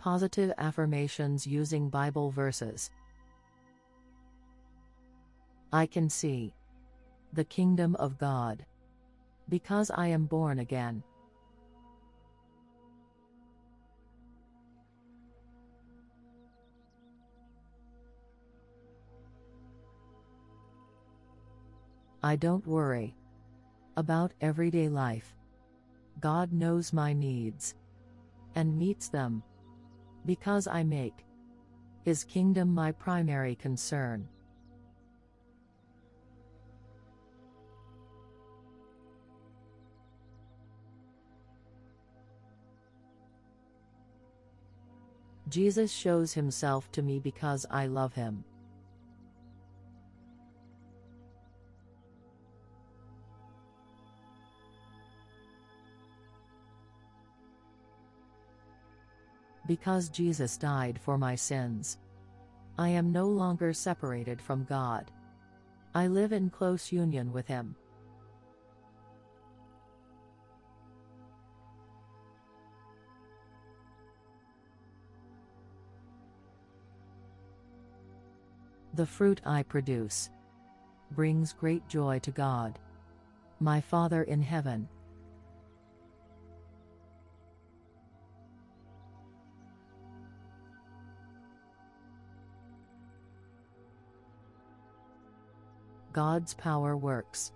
Positive affirmations using Bible verses. I can see the kingdom of God because I am born again. I don't worry about everyday life. God knows my needs and meets them because I make His kingdom my primary concern. Jesus shows Himself to me because I love Him. Because Jesus died for my sins, I am no longer separated from God. I live in close union with Him. The fruit I produce brings great joy to God, my Father in heaven. God's power works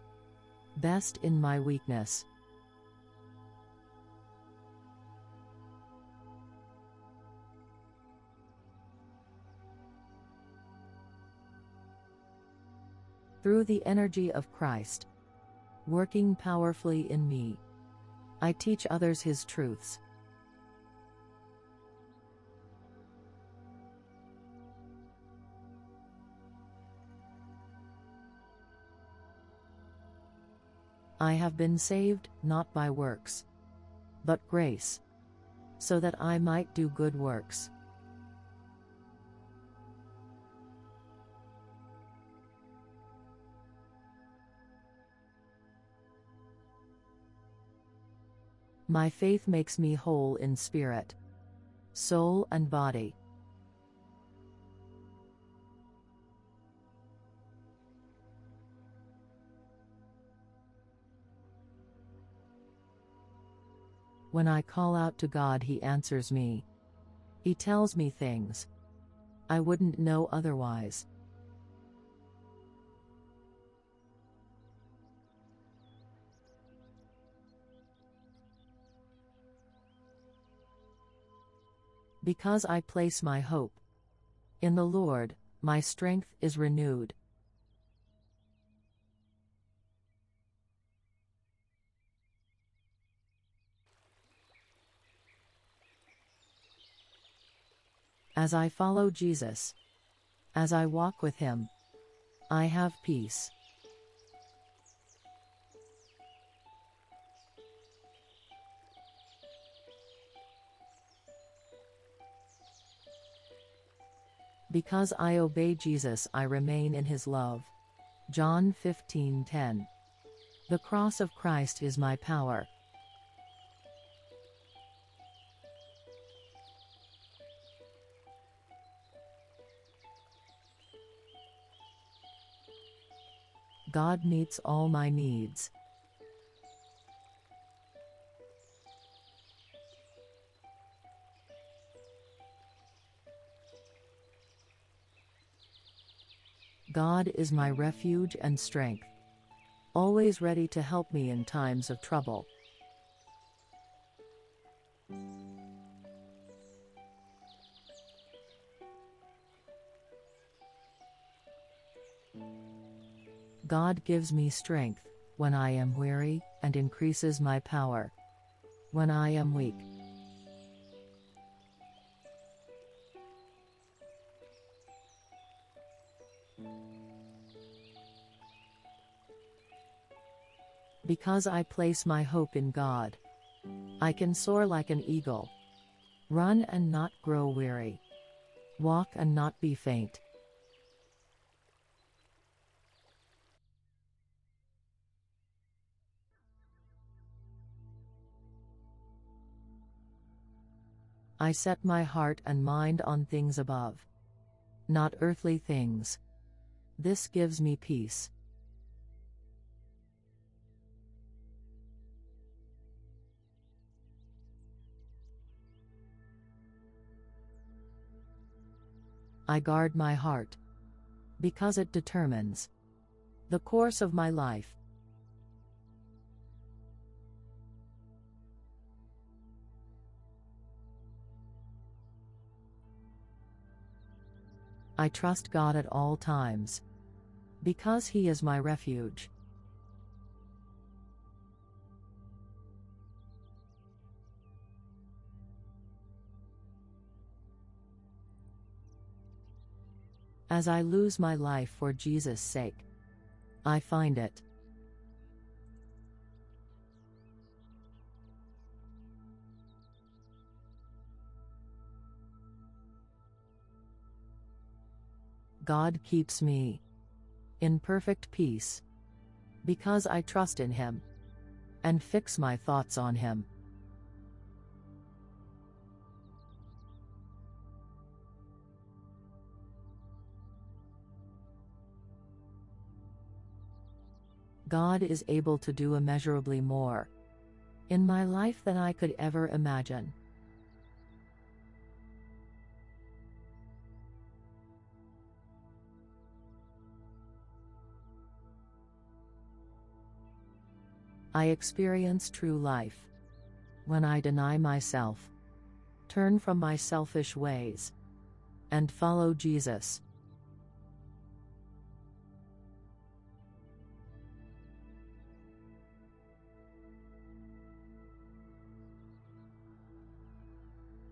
best in my weakness. Through the energy of Christ working powerfully in me, I teach others His truths. I have been saved, not by works, but grace, so that I might do good works. My faith makes me whole in spirit, soul, and body. When I call out to God, He answers me. He tells me things I wouldn't know otherwise. Because I place my hope in the Lord, my strength is renewed. As I follow Jesus, as I walk with Him, I have peace. Because I obey Jesus, I remain in His love. John 15:10. The cross of Christ is my power. God meets all my needs. God is my refuge and strength, always ready to help me in times of trouble. God gives me strength when I am weary and increases my power when I am weak. Because I place my hope in God, I can soar like an eagle, run and not grow weary, walk and not be faint. I set my heart and mind on things above, not earthly things. This gives me peace. I guard my heart, because it determines the course of my life. I trust God at all times, because He is my refuge. As I lose my life for Jesus' sake, I find it. God keeps me in perfect peace, because I trust in Him and fix my thoughts on Him. God is able to do immeasurably more in my life than I could ever imagine. I experience true life when I deny myself, turn from my selfish ways, and follow Jesus.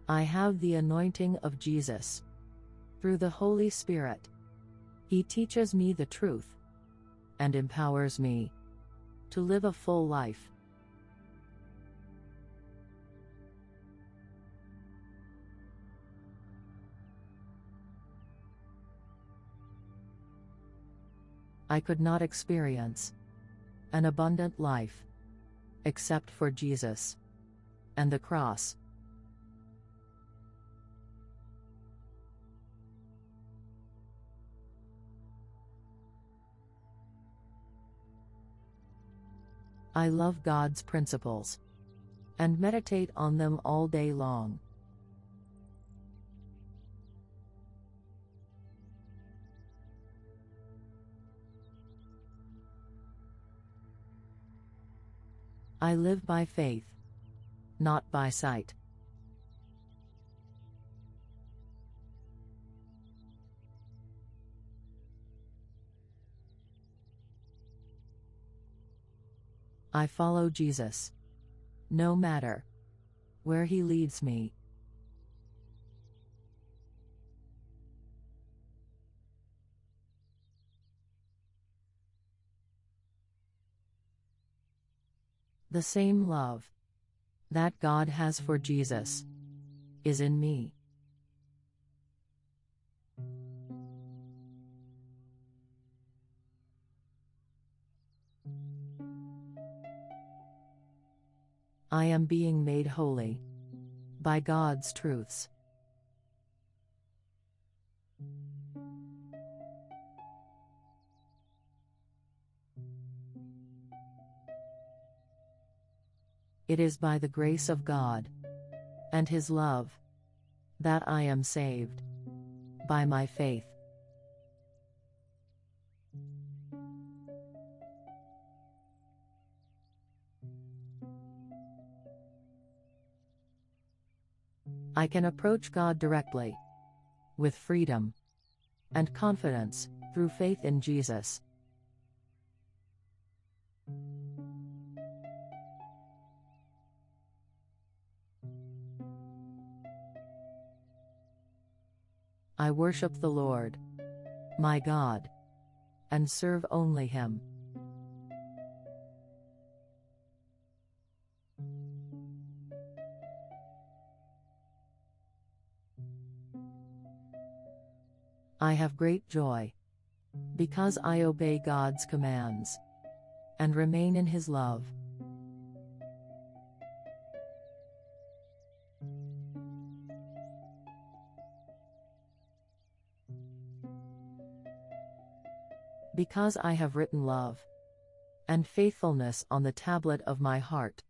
I have the anointing of Jesus. Through the Holy Spirit, He teaches me the truth and empowers me to live a full life. I could not experience an abundant life except for Jesus and the cross. I love God's principles and meditate on them all day long. I live by faith, not by sight. I follow Jesus, no matter where He leads me. The same love that God has for Jesus is in me. I am being made holy by God's truths. It is by the grace of God and His love that I am saved by my faith. I can approach God directly, with freedom and confidence, through faith in Jesus. I worship the Lord, my God, and serve only Him. I have great joy, because I obey God's commands and remain in His love. because I have written love and faithfulness on the tablet of my heart.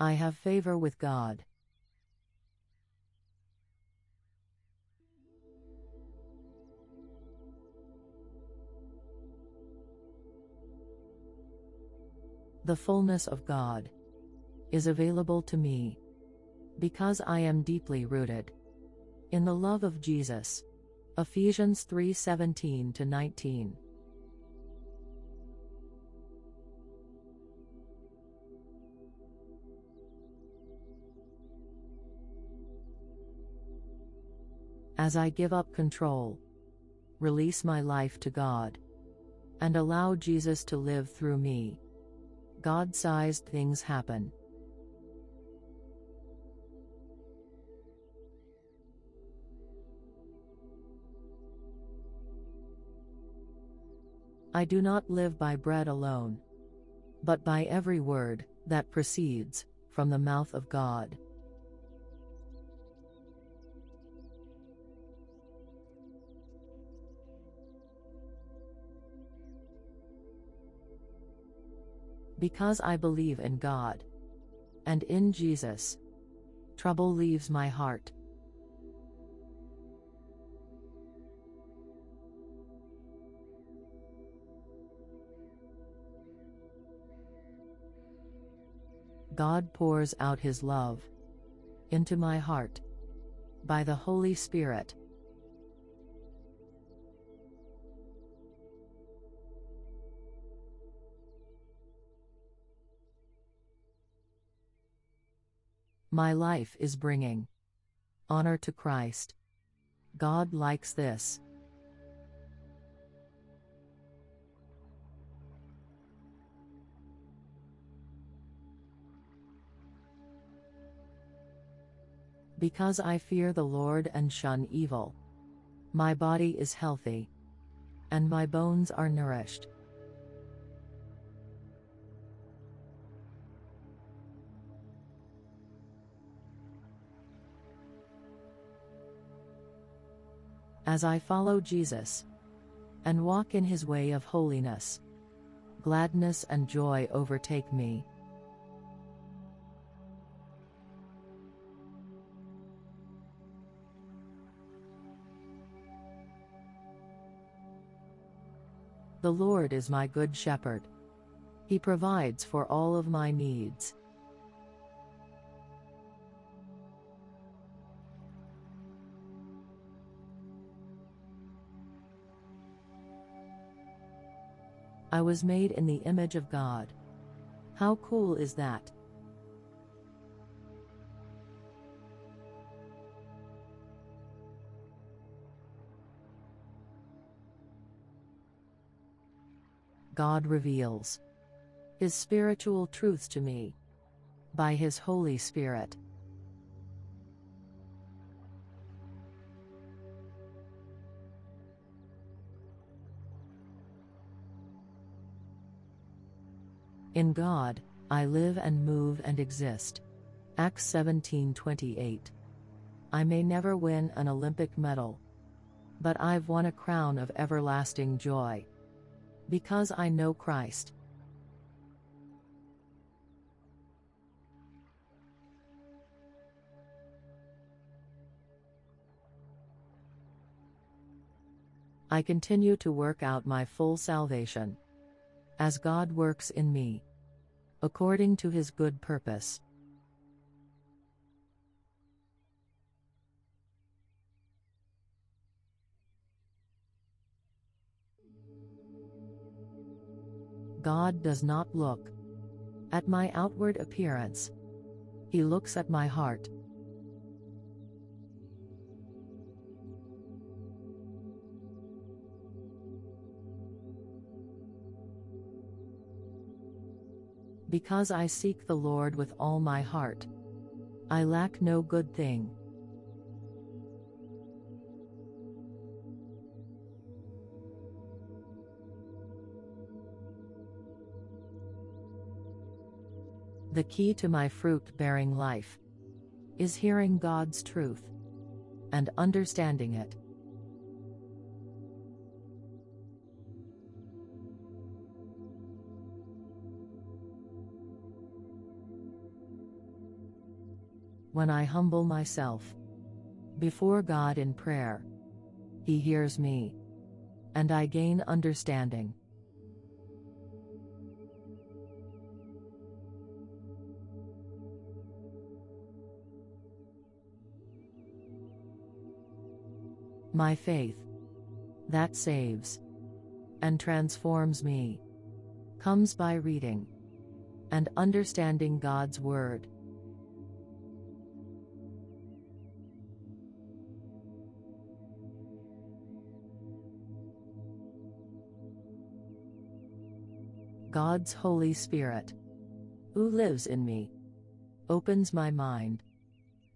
I have favor with God. The fullness of God is available to me because I am deeply rooted in the love of Jesus. Ephesians 3:17-19. As I give up control, release my life to God, and allow Jesus to live through me, God-sized things happen. I do not live by bread alone, but by every word that proceeds from the mouth of God. Because I believe in God and in Jesus, trouble leaves my heart. God pours out His love into my heart by the Holy Spirit. My life is bringing honor to Christ. God likes this. Because I fear the Lord and shun evil, my body is healthy, and my bones are nourished. As I follow Jesus and walk in His way of holiness, gladness and joy overtake me. The Lord is my good shepherd. He provides for all of my needs. I was made in the image of God. How cool is that? God reveals His spiritual truths to me by His Holy Spirit. In God, I live and move and exist. Acts 17:28. I may never win an Olympic medal, but I've won a crown of everlasting joy, because I know Christ. I continue to work out my full salvation, as God works in me, according to His good purpose. God does not look at my outward appearance. He looks at my heart. Because I seek the Lord with all my heart, I lack no good thing. The key to my fruit-bearing life is hearing God's truth and understanding it. when I humble myself before God in prayer, He hears me, and I gain understanding. My faith, that saves and transforms me, comes by reading and understanding God's Word. God's Holy Spirit, who lives in me, opens my mind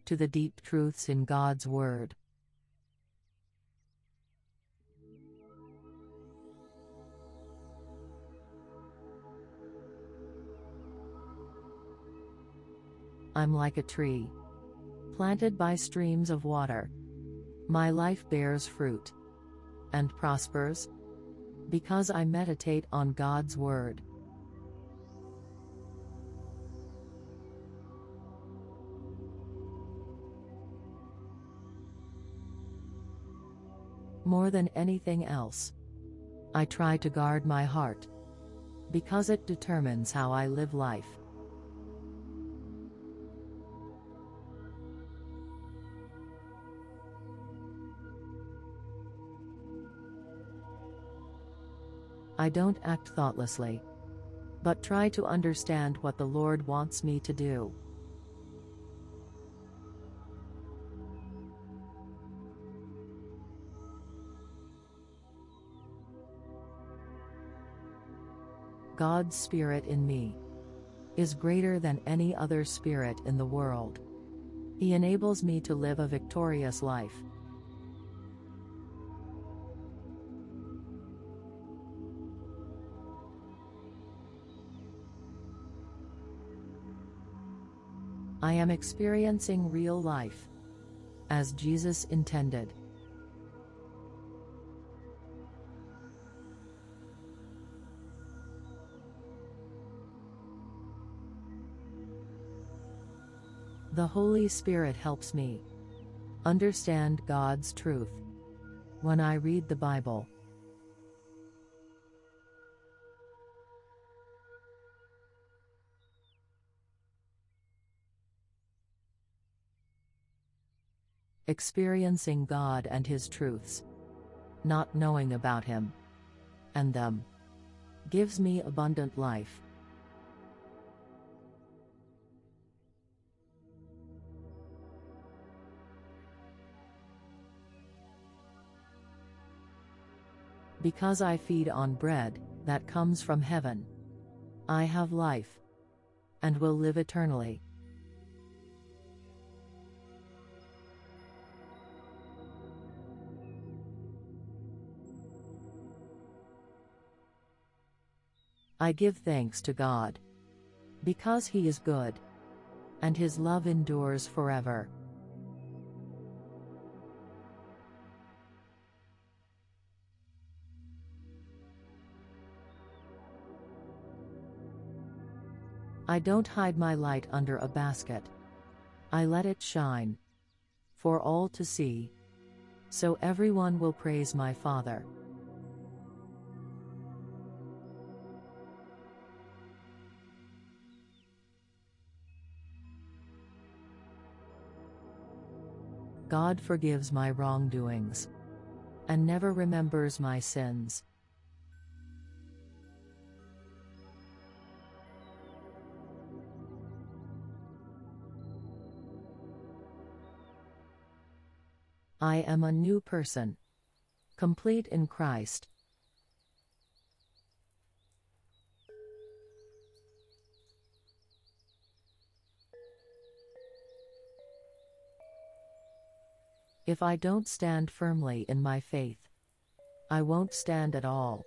to the deep truths in God's Word. I'm like a tree planted by streams of water. My life bears fruit and prospers because I meditate on God's Word. More than anything else, I try to guard my heart because it determines how I live life. I don't act thoughtlessly, but try to understand what the Lord wants me to do. God's Spirit in me is greater than any other spirit in the world. He enables me to live a victorious life. I am experiencing real life, as Jesus intended. The Holy Spirit helps me understand God's truth when I read the Bible. Experiencing God and His truths, not knowing about Him and them, gives me abundant life. Because I feed on bread that comes from heaven, I have life and will live eternally. I give thanks to God because He is good, and His love endures forever. I don't hide my light under a basket. I let it shine for all to see, so everyone will praise my Father. God forgives my wrongdoings and never remembers my sins. I am a new person, complete in Christ. If I don't stand firmly in my faith, I won't stand at all.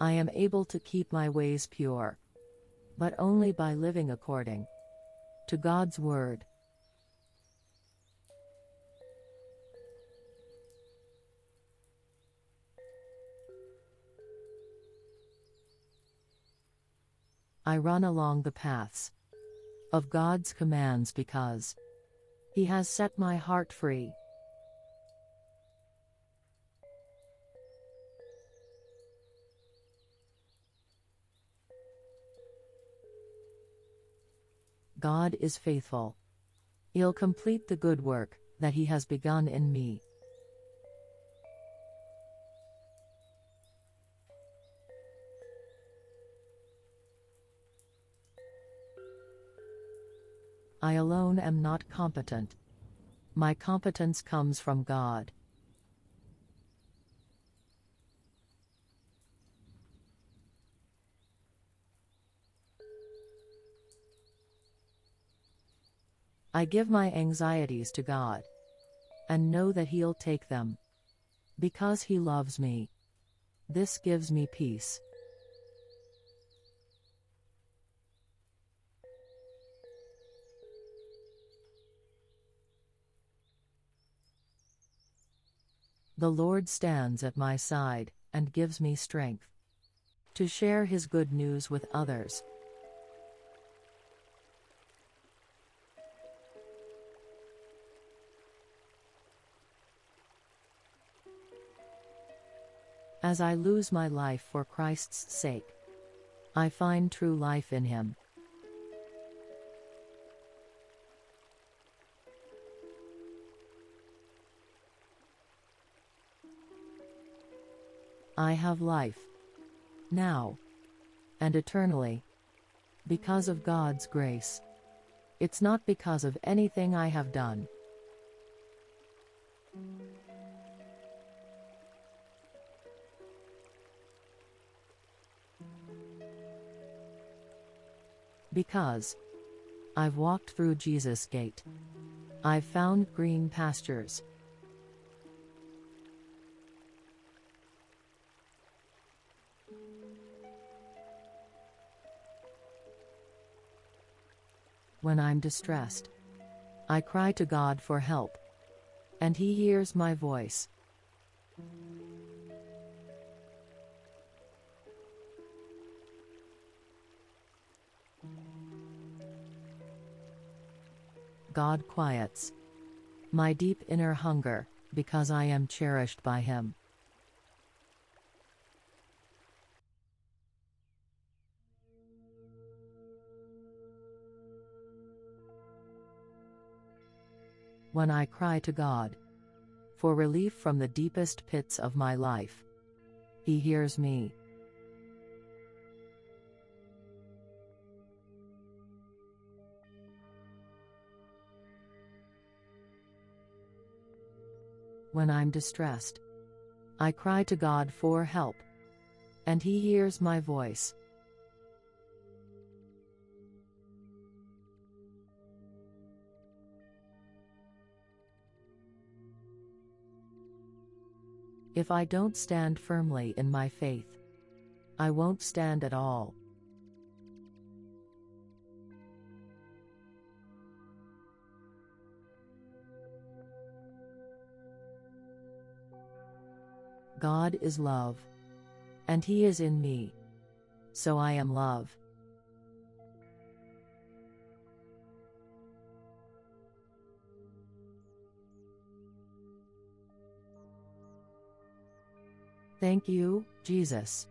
I am able to keep my ways pure, but only by living according to God's Word. I run along the paths of God's commands because He has set my heart free. God is faithful. He'll complete the good work that He has begun in me. I alone am not competent. My competence comes from God. I give my anxieties to God, and know that He'll take them, because He loves me. This gives me peace. The Lord stands at my side, and gives me strength to share His good news with others. As I lose my life for Christ's sake, I find true life in Him. I have life, now, and eternally, because of God's grace. It's not because of anything I have done. Because I've walked through Jesus' gate, I've found green pastures. When I'm distressed, I cry to God for help, and He hears my voice. God quiets my deep inner hunger, because I am cherished by Him. When I cry to God for relief from the deepest pits of my life, He hears me. When I'm distressed, I cry to God for help, and He hears my voice. If I don't stand firmly in my faith, I won't stand at all. God is love, and He is in me, so I am love. Thank you, Jesus,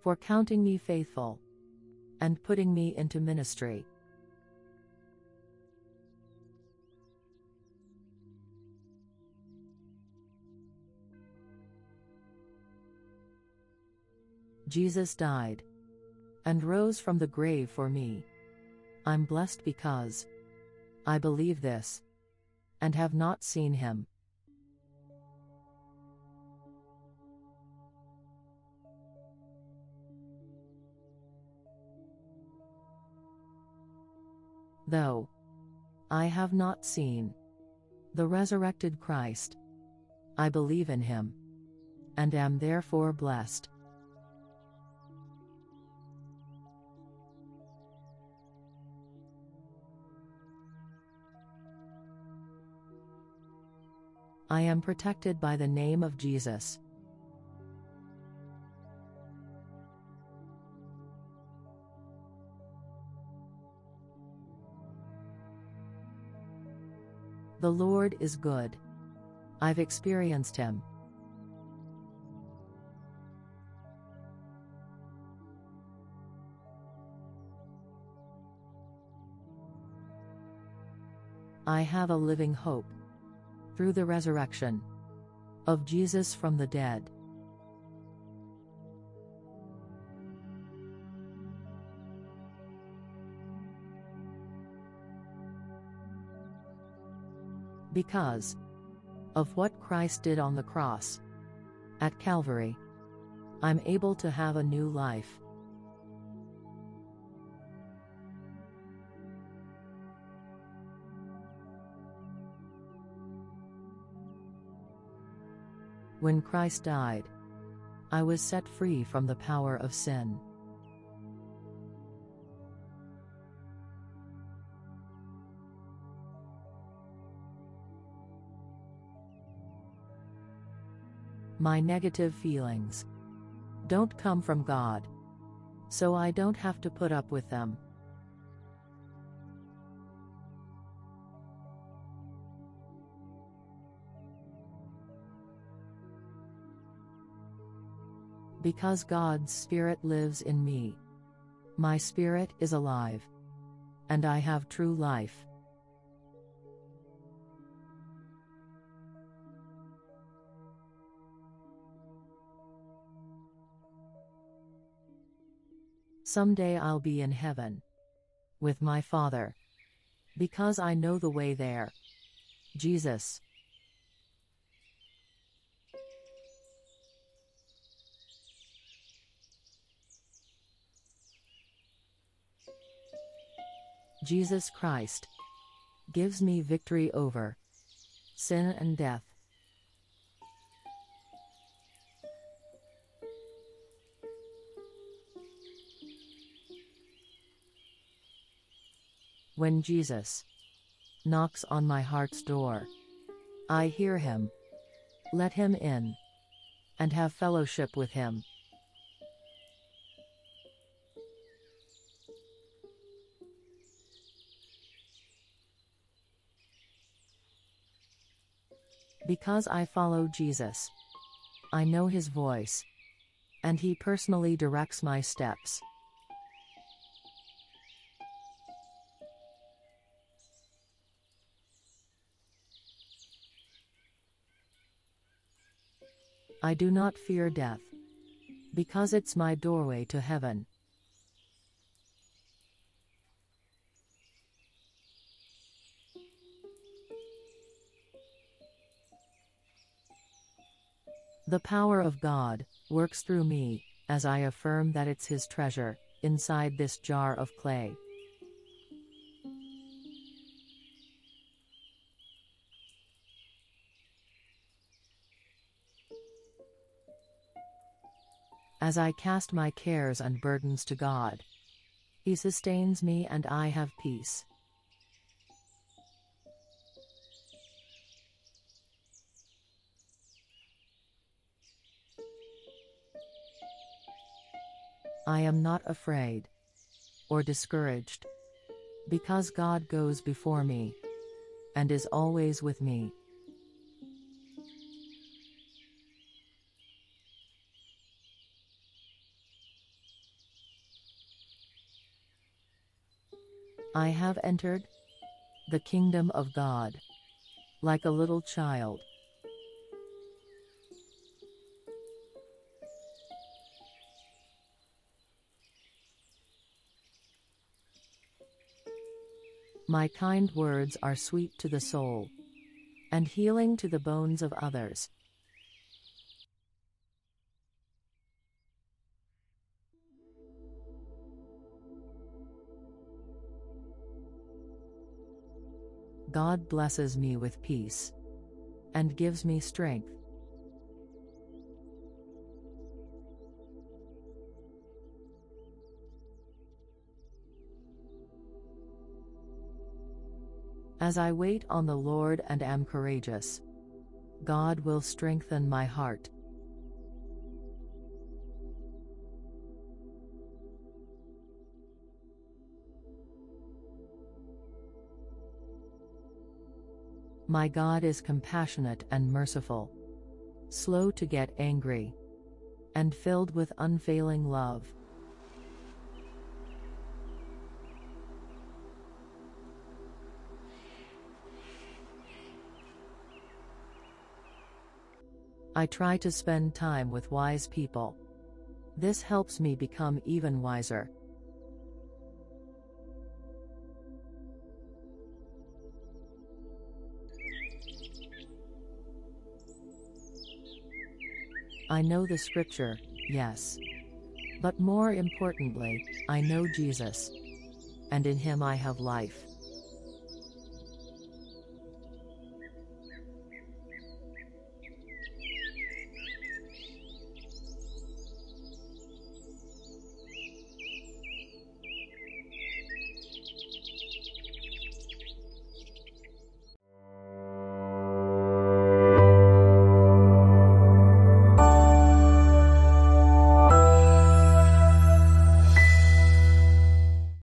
for counting me faithful and putting me into ministry. Jesus died and rose from the grave for me. I'm blessed because I believe this and have not seen Him. Though I have not seen the resurrected Christ, I believe in Him and am therefore blessed. I am protected by the name of Jesus. The Lord is good. I've experienced Him. I have a living hope through the resurrection of Jesus from the dead. Because of what Christ did on the cross at Calvary, I'm able to have a new life. When Christ died, I was set free from the power of sin. My negative feelings don't come from God, so I don't have to put up with them. Because God's Spirit lives in me, my spirit is alive, and I have true life. Someday I'll be in heaven with my Father, because I know the way there. Jesus. Jesus Christ gives me victory over sin and death. When Jesus knocks on my heart's door, I hear Him, let Him in, and have fellowship with Him. Because I follow Jesus, I know His voice, and He personally directs my steps. I do not fear death, because it's my doorway to heaven. The power of God works through me, as I affirm that it's His treasure inside this jar of clay. As I cast my cares and burdens to God, He sustains me and I have peace. I am not afraid or discouraged, because God goes before me and is always with me. I have entered the kingdom of God like a little child. My kind words are sweet to the soul and healing to the bones of others. God blesses me with peace and gives me strength. As I wait on the Lord and am courageous, God will strengthen my heart. My God is compassionate and merciful, slow to get angry, and filled with unfailing love. I try to spend time with wise people. This helps me become even wiser. I know the scripture, yes. But more importantly, I know Jesus. And in him I have life.